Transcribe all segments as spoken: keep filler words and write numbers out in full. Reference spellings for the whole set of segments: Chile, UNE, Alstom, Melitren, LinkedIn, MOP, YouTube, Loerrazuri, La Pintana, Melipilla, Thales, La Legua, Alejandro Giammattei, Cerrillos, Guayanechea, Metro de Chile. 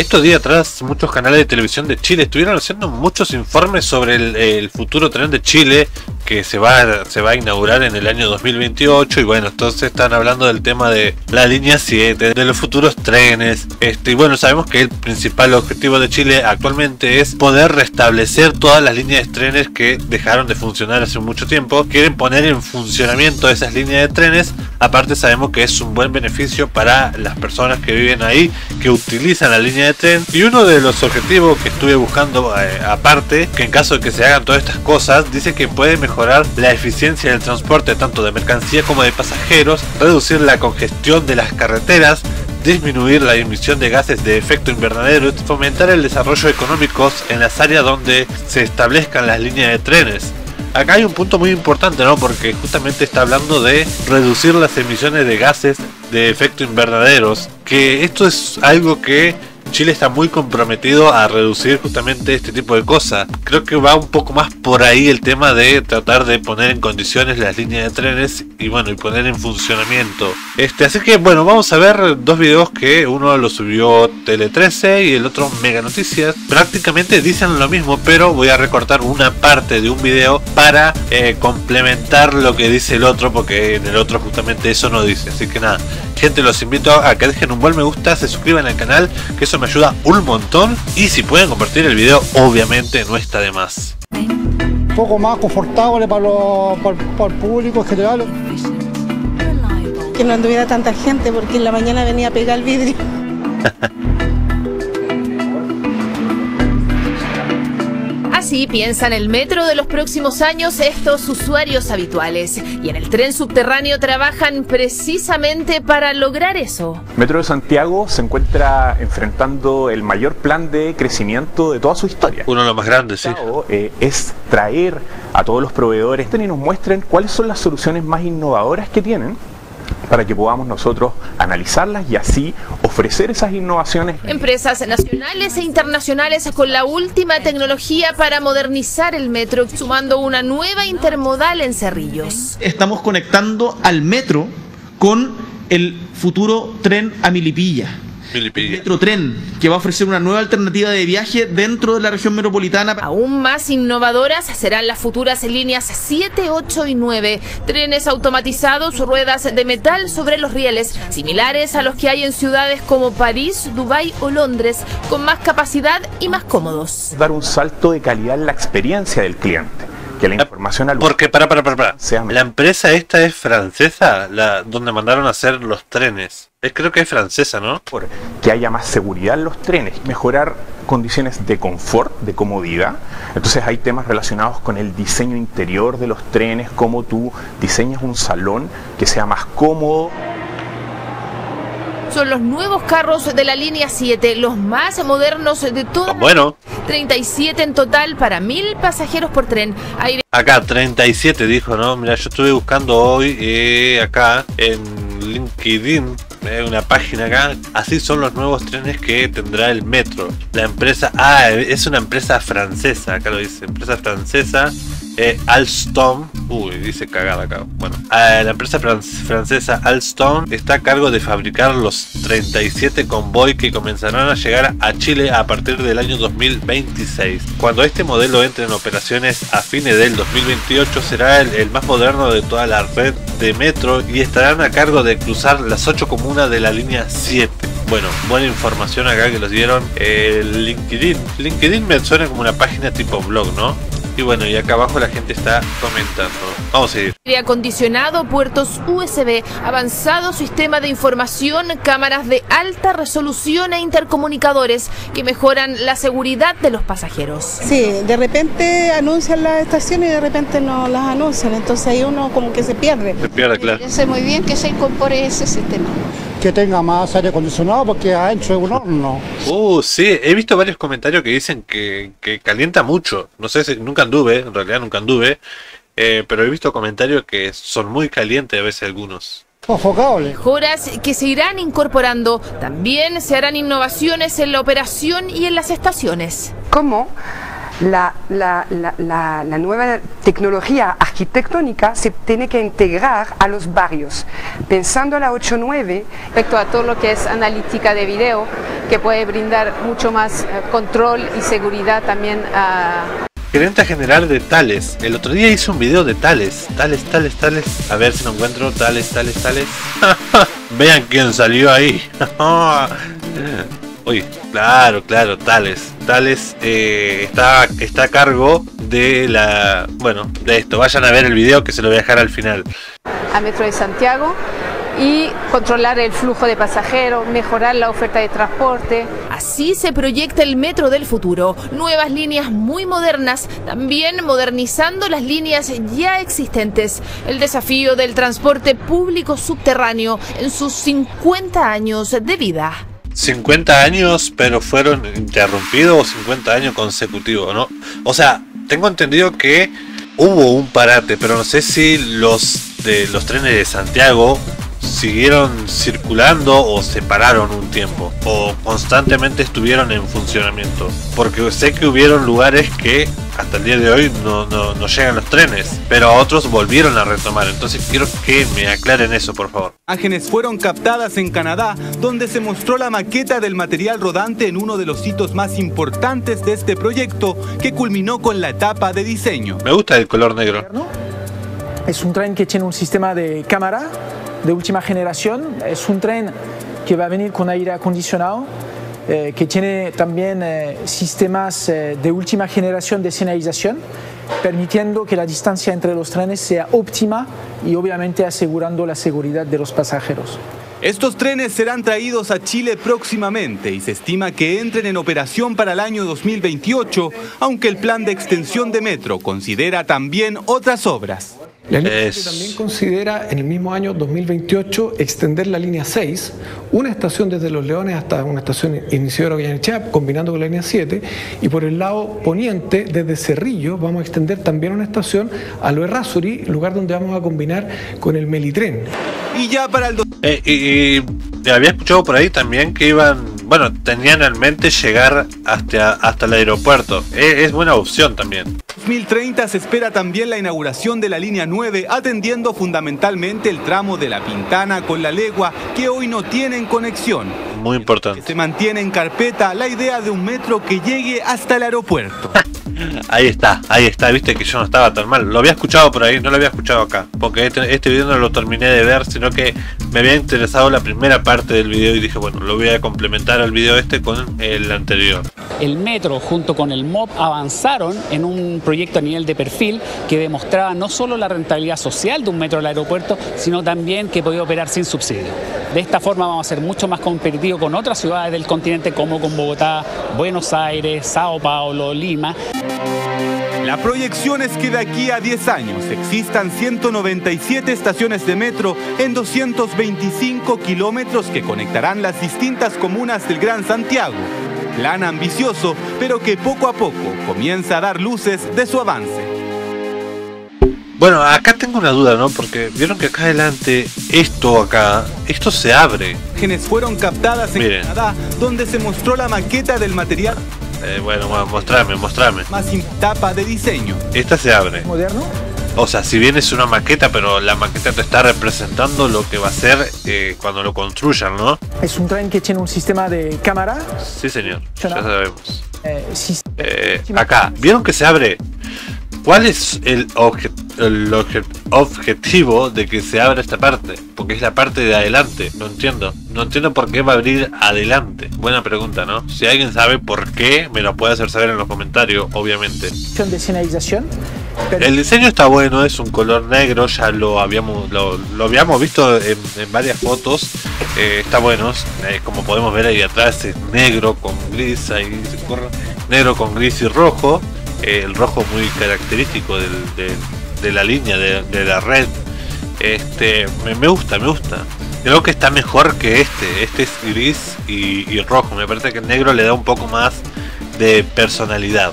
Estos días atrás muchos canales de televisión de Chile estuvieron haciendo muchos informes sobre el, el futuro tren de Chile que se va, se va a inaugurar en el año dos mil veintiocho, y bueno, entonces están hablando del tema de la línea siete, de los futuros trenes, este, y bueno, sabemos que el principal objetivo de Chile actualmente es poder restablecer todas las líneas de trenes que dejaron de funcionar hace mucho tiempo. Quieren poner en funcionamiento esas líneas de trenes. Aparte sabemos que es un buen beneficio para las personas que viven ahí, que utilizan la línea de tren. Y uno de los objetivos que estuve buscando eh, aparte, que en caso de que se hagan todas estas cosas, dice que puede mejorar la eficiencia del transporte tanto de mercancía como de pasajeros, reducir la congestión de las carreteras, disminuir la emisión de gases de efecto invernadero, fomentar el desarrollo económico en las áreas donde se establezcan las líneas de trenes. Acá hay un punto muy importante, ¿no? Porque justamente está hablando de reducir las emisiones de gases de efecto invernaderos, que esto es algo que Chile está muy comprometido a reducir, justamente este tipo de cosas. Creo que va un poco más por ahí el tema de tratar de poner en condiciones las líneas de trenes y bueno, y poner en funcionamiento. Este, así que bueno, vamos a ver dos videos que uno lo subió Tele trece y el otro Mega Noticias. Prácticamente dicen lo mismo, pero voy a recortar una parte de un video para eh, complementar lo que dice el otro, porque en el otro justamente eso no dice. Así que nada, gente, los invito a que dejen un buen me gusta, se suscriban al canal, que eso me ayuda un montón, y si pueden compartir el video, obviamente no está de más. Un poco más confortable para, lo, para, para el público en general. Que no anduviera tanta gente, porque en la mañana venía a pegar el vidrio. Así piensan el metro de los próximos años estos usuarios habituales, y en el tren subterráneo trabajan precisamente para lograr eso. Metro de Santiago se encuentra enfrentando el mayor plan de crecimiento de toda su historia. Uno de los más grandes, sí. Eh, es traer a todos los proveedores y nos muestren cuáles son las soluciones más innovadoras que tienen, para que podamos nosotros analizarlas y así ofrecer esas innovaciones. Empresas nacionales e internacionales con la última tecnología para modernizar el metro, sumando una nueva intermodal en Cerrillos. Estamos conectando al metro con el futuro tren a Melipilla. Melipilla. Metro tren que va a ofrecer una nueva alternativa de viaje dentro de la región metropolitana. Aún más innovadoras serán las futuras líneas siete, ocho y nueve. Trenes automatizados, ruedas de metal sobre los rieles, similares a los que hay en ciudades como París, Dubái o Londres, con más capacidad y más cómodos. Dar un salto de calidad en la experiencia del cliente. Que la información al... Porque, para, para, para, para. La empresa esta es francesa, la donde mandaron a hacer los trenes. Es, creo que es francesa, ¿no? Por que haya más seguridad en los trenes, mejorar condiciones de confort, de comodidad. Entonces hay temas relacionados con el diseño interior de los trenes, cómo tú diseñas un salón que sea más cómodo. Son los nuevos carros de la línea siete, los más modernos de toda. Bueno, treinta y siete en total para mil pasajeros por tren. Aire... Acá treinta y siete dijo, ¿no? Mira, yo estuve buscando hoy eh, acá en LinkedIn, eh, una página acá. Así son los nuevos trenes que tendrá el metro. La empresa, ah, es una empresa francesa, acá lo dice, empresa francesa. Eh, Alstom, uy, dice cagada acá. Bueno, eh, la empresa fran francesa Alstom está a cargo de fabricar los treinta y siete convoy que comenzarán a llegar a Chile a partir del año dos mil veintiséis. Cuando este modelo entre en operaciones a fines del dos mil veintiocho, será el, el más moderno de toda la red de metro y estarán a cargo de cruzar las ocho comunas de la línea siete. Bueno, buena información acá que los dieron. eh, LinkedIn. LinkedIn me suena como una página tipo blog, ¿no? Y bueno, y acá abajo la gente está comentando. Vamos a seguir. Aire acondicionado, puertos U S B, avanzado sistema de información, cámaras de alta resolución e intercomunicadores que mejoran la seguridad de los pasajeros. Sí, de repente anuncian las estaciones y de repente no las anuncian, entonces ahí uno como que se pierde. Se pierde, claro. Me parece muy bien que se incorpore ese sistema. Que tenga más aire acondicionado porque adentro es un horno. Uh, sí, he visto varios comentarios que dicen que, que calienta mucho. No sé si nunca anduve, en realidad nunca anduve, eh, pero he visto comentarios que son muy calientes a veces algunos. Mejoras que se irán incorporando. También se harán innovaciones en la operación y en las estaciones. ¿Cómo? la, la, la, la, la nueva tecnología arquitectónica se tiene que integrar a los barrios, pensando a la ocho nueve. Respecto a todo lo que es analítica de video, que puede brindar mucho más control y seguridad también a... Gerente general de Thales, el otro día hice un video de Thales, Thales, Thales, Thales, a ver si lo encuentro, Thales, Thales, Thales, vean quién salió ahí. Oye, claro, claro, Thales, Thales eh, está, está a cargo de la, bueno, de esto, vayan a ver el video que se lo voy a dejar al final. A Metro de Santiago y controlar el flujo de pasajeros, mejorar la oferta de transporte. Así se proyecta el metro del futuro, nuevas líneas muy modernas, también modernizando las líneas ya existentes. El desafío del transporte público subterráneo en sus cincuenta años de vida. cincuenta años, pero fueron interrumpidos, cincuenta años consecutivos, ¿no? O sea, tengo entendido que hubo un parate, pero no sé si los, de, los trenes de Santiago siguieron circulando o se pararon un tiempo o constantemente estuvieron en funcionamiento, porque sé que hubieron lugares que hasta el día de hoy no, no, no llegan los trenes, pero a otros volvieron a retomar, entonces quiero que me aclaren eso, por favor. Imágenes fueron captadas en Canadá, donde se mostró la maqueta del material rodante en uno de los hitos más importantes de este proyecto, que culminó con la etapa de diseño. Me gusta el color negro. Es un tren que tiene un sistema de cámara de última generación, es un tren que va a venir con aire acondicionado, eh, que tiene también eh, sistemas eh, de última generación de señalización, permitiendo que la distancia entre los trenes sea óptima y obviamente asegurando la seguridad de los pasajeros. Estos trenes serán traídos a Chile próximamente y se estima que entren en operación para el año dos mil veintiocho, aunque el plan de extensión de metro considera también otras obras. La línea es... también considera en el mismo año dos mil veintiocho extender la línea seis, una estación desde Los Leones hasta una estación iniciadora Guayanechea, combinando con la línea siete, y por el lado poniente, desde Cerrillos, vamos a extender también una estación a Loerrazuri, lugar donde vamos a combinar con el Melitren. Y ya para el... Eh, y, y había escuchado por ahí también que iban, bueno, tenían en mente llegar hasta, hasta el aeropuerto, eh, es buena opción también. dos mil treinta se espera también la inauguración de la línea nueve, atendiendo fundamentalmente el tramo de La Pintana con La Legua, que hoy no tienen conexión. Muy importante. Se mantiene en carpeta la idea de un metro que llegue hasta el aeropuerto. Ahí está, ahí está, viste que yo no estaba tan mal. Lo había escuchado por ahí, no lo había escuchado acá, porque este, este video no lo terminé de ver, sino que me había interesado la primera parte del video y dije, bueno, lo voy a complementar al video este con el anterior. El metro junto con el M O P avanzaron en un proyecto a nivel de perfil que demostraba no solo la rentabilidad social de un metro al aeropuerto, sino también que podía operar sin subsidio. De esta forma vamos a ser mucho más competitivos con otras ciudades del continente, como con Bogotá, Buenos Aires, Sao Paulo, Lima. La proyección es que de aquí a diez años existan ciento noventa y siete estaciones de metro en doscientos veinticinco kilómetros que conectarán las distintas comunas del Gran Santiago. Plan ambicioso, pero que poco a poco comienza a dar luces de su avance. Bueno, acá tengo una duda, ¿no? Porque vieron que acá adelante, esto acá, esto se abre. Imágenes fueron captadas en Miren. Canadá, donde se mostró la maqueta del material. Eh, bueno, mostrame, mostrame. Más tapa de diseño. Esta se abre. Moderno. O sea, si bien es una maqueta, pero la maqueta te está representando lo que va a ser eh, cuando lo construyan, ¿no? Es un tren que tiene un sistema de cámara. Sí, señor. Ya sabemos. Eh, si... eh, acá, ¿vieron que se abre? ¿Cuál es el, obje el obje objetivo de que se abra esta parte? Porque es la parte de adelante, no entiendo. No entiendo por qué va a abrir adelante. Buena pregunta, ¿no? Si alguien sabe por qué, me lo puede hacer saber en los comentarios, obviamente. De señalización. Pero... el diseño está bueno, es un color negro, ya lo habíamos, lo, lo habíamos visto en, en varias fotos. Eh, está bueno, eh, como podemos ver ahí atrás es negro con gris, ahí se corre, negro con gris y rojo. El rojo muy característico del, de, de la línea, de, de la red. Este, me, me gusta, me gusta. Creo que está mejor que este. Este es gris y, y rojo. Me parece que el negro le da un poco más de personalidad.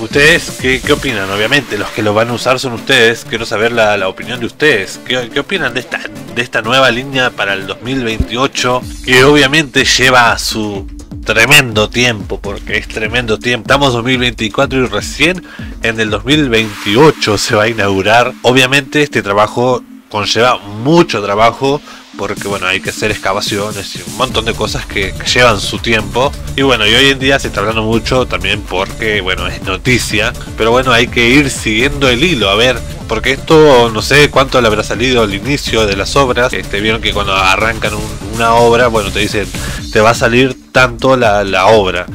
¿Ustedes qué, qué opinan? Obviamente, los que lo van a usar son ustedes. Quiero saber la, la opinión de ustedes. ¿Qué, qué opinan de esta, de esta nueva línea para el dos mil veintiocho? Que obviamente lleva a su... tremendo tiempo, porque es tremendo tiempo. Estamos en dos mil veinticuatro y recién en el dos mil veintiocho se va a inaugurar. Obviamente este trabajo conlleva mucho trabajo, porque bueno, hay que hacer excavaciones y un montón de cosas que, que llevan su tiempo. Y bueno, y hoy en día se está hablando mucho también porque, bueno, es noticia. Pero bueno, hay que ir siguiendo el hilo, a ver, porque esto no sé cuánto le habrá salido al inicio de las obras. Este, vieron que cuando arrancan un, una obra, bueno, te dicen, te va a salir tanto la, la obra.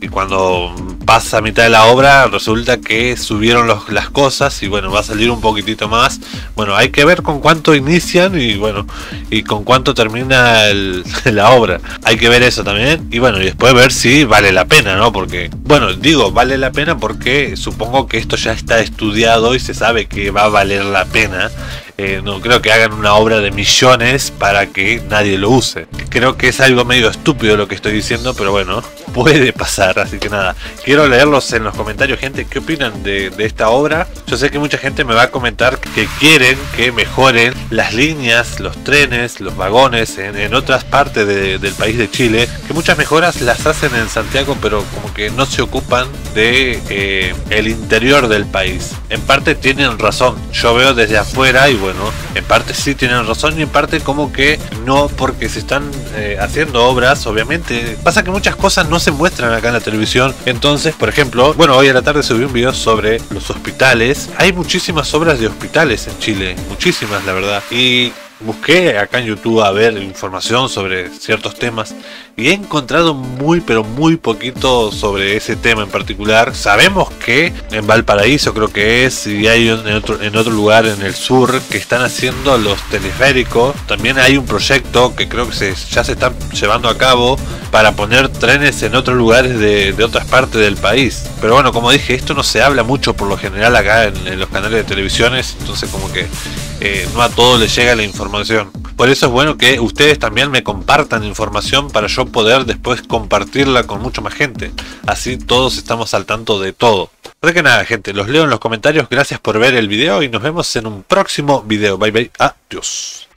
Y cuando pasa a mitad de la obra resulta que subieron los, las cosas y bueno, va a salir un poquitito más. Bueno, hay que ver con cuánto inician y bueno, y con cuánto termina el, la obra. Hay que ver eso también y bueno, y después ver si vale la pena, ¿no? Porque, bueno, digo, vale la pena porque supongo que esto ya está estudiado y se sabe que va a valer la pena. Eh, no creo que hagan una obra de millones para que nadie lo use. Creo que es algo medio estúpido lo que estoy diciendo, pero bueno, puede pasar. Así que nada, quiero leerlos en los comentarios, gente, qué opinan de, de esta obra. Yo sé que mucha gente me va a comentar que quieren que mejoren las líneas, los trenes, los vagones en, en otras partes de, del país de Chile, que muchas mejoras las hacen en Santiago, pero como que no se ocupan de eh, el interior del país. En parte tienen razón, yo veo desde afuera y bueno, bueno, en parte sí tienen razón y en parte como que no, porque se están eh, haciendo obras, obviamente. Pasa que muchas cosas no se muestran acá en la televisión. Entonces, por ejemplo, bueno, hoy a la tarde subí un video sobre los hospitales. Hay muchísimas obras de hospitales en Chile, muchísimas, la verdad. Y busqué acá en YouTube a ver información sobre ciertos temas y he encontrado muy pero muy poquito sobre ese tema en particular. Sabemos que en Valparaíso creo que es, y hay en otro, en otro lugar en el sur que están haciendo los teleféricos. También hay un proyecto que creo que se, ya se está llevando a cabo para poner trenes en otros lugares de, de otras partes del país. Pero bueno, como dije, esto no se habla mucho por lo general acá en, en los canales de televisiones, entonces como que eh, no a todos les llega la información. Por eso es bueno que ustedes también me compartan información para yo poder después compartirla con mucha más gente. Así todos estamos al tanto de todo. Pero que nada, gente, los leo en los comentarios. Gracias por ver el video y nos vemos en un próximo video. Bye bye. Adiós.